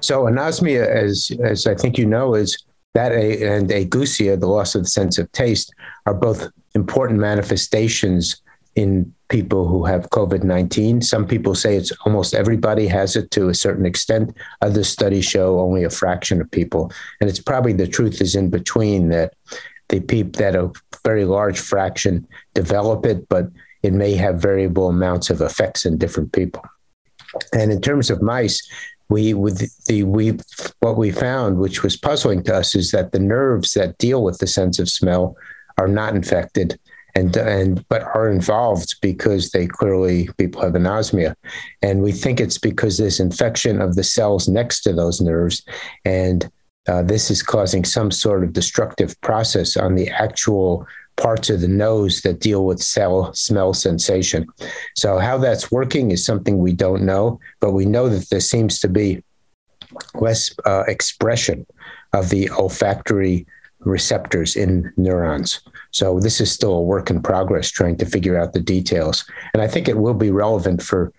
So anosmia, as I think you know, is that and ageusia, the loss of the sense of taste, are both important manifestations in people who have COVID-19. Some people say it's almost everybody has it to a certain extent. Other studies show only a fraction of people. And it's probably the truth is in between, that the people that a very large fraction develop it, but it may have variable amounts of effects in different people. And in terms of mice, what we found, which was puzzling to us, is that the nerves that deal with the sense of smell are not infected, but are involved because people have anosmia. And we think it's because there's infection of the cells next to those nerves. And this is causing some sort of destructive process on the actual parts of the nose that deal with smell sensation. So how that's working is something we don't know, but we know that there seems to be less expression of the olfactory receptors in neurons. So this is still a work in progress, trying to figure out the details. And I think it will be relevant for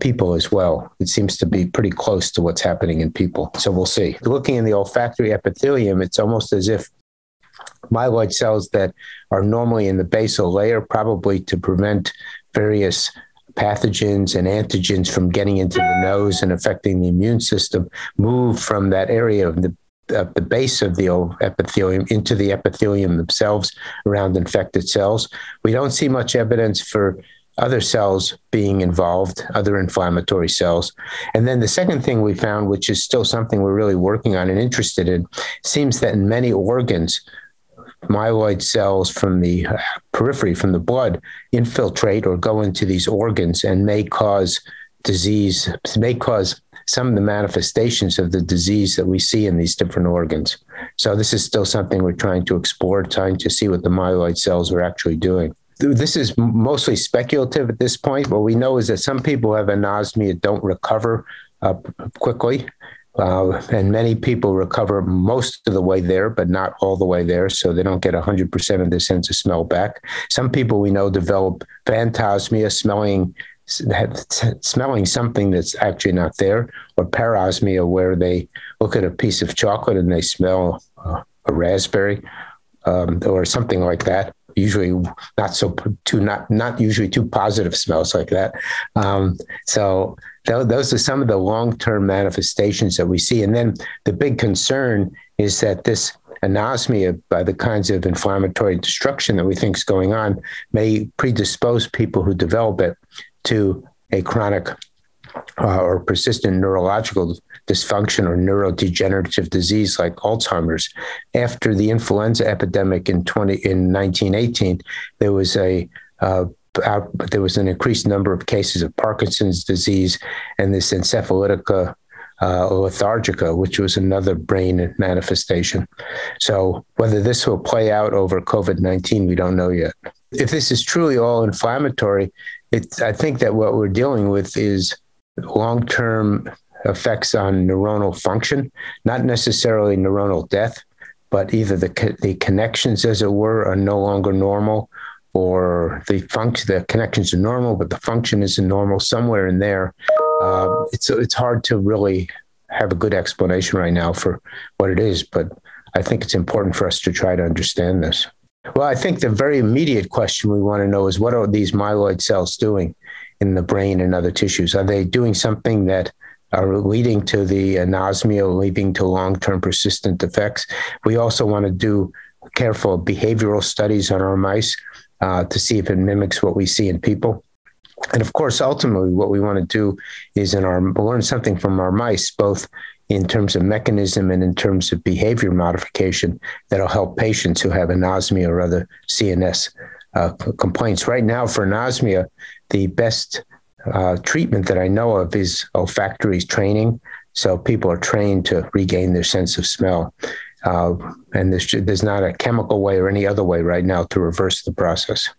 people as well. It seems to be pretty close to what's happening in people. So we'll see. Looking in the olfactory epithelium, it's almost as if myeloid cells that are normally in the basal layer, probably to prevent various pathogens and antigens from getting into the nose and affecting the immune system, move from that area of the base of the epithelium into the epithelium themselves around infected cells. We don't see much evidence for other cells being involved, other inflammatory cells. And then the second thing we found, which is still something we're really working on and interested in, seems that in many organs, myeloid cells from the periphery, from the blood, infiltrate or go into these organs and may cause disease, may cause some of the manifestations of the disease that we see in these different organs. So this is still something we're trying to explore, trying to see what the myeloid cells are actually doing. This is mostly speculative at this point. What we know is that some people who have anosmia don't recover quickly. And many people recover most of the way there, but not all the way there, so they don't get 100% of their sense of smell back. Some people we know develop phantosmia, smelling something that's actually not there, or parosmia, where they look at a piece of chocolate and they smell a raspberry or something like that. Usually not usually too positive smells like that. Those are some of the long-term manifestations that we see. And then the big concern is that this anosmia, by the kinds of inflammatory destruction that we think is going on, may predispose people who develop it to a chronic or persistent neurological dysfunction or neurodegenerative disease like Alzheimer's. After the influenza epidemic in 1918, there was an increased number of cases of Parkinson's disease and this encephalitica lethargica, which was another brain manifestation. So whether this will play out over COVID-19, we don't know yet. If this is truly all inflammatory, I think that what we're dealing with is long-term effects on neuronal function, not necessarily neuronal death, but either the connections, as it were, are no longer normal, or the connections are normal, but the function isn't normal. Somewhere in there, it's hard to really have a good explanation right now for what it is, but I think it's important for us to try to understand this. Well, I think the very immediate question we want to know is, what are these myeloid cells doing in the brain and other tissues? Are they doing something that are leading to the anosmia, leading to long-term persistent effects? We also want to do careful behavioral studies on our mice to see if it mimics what we see in people. And of course, ultimately, what we want to do is learn something from our mice, both in terms of mechanism and in terms of behavior modification, that'll help patients who have anosmia or other CNS complaints. Right now, for anosmia, the best treatment that I know of is olfactory training. So people are trained to regain their sense of smell. And there's not a chemical way or any other way right now to reverse the process.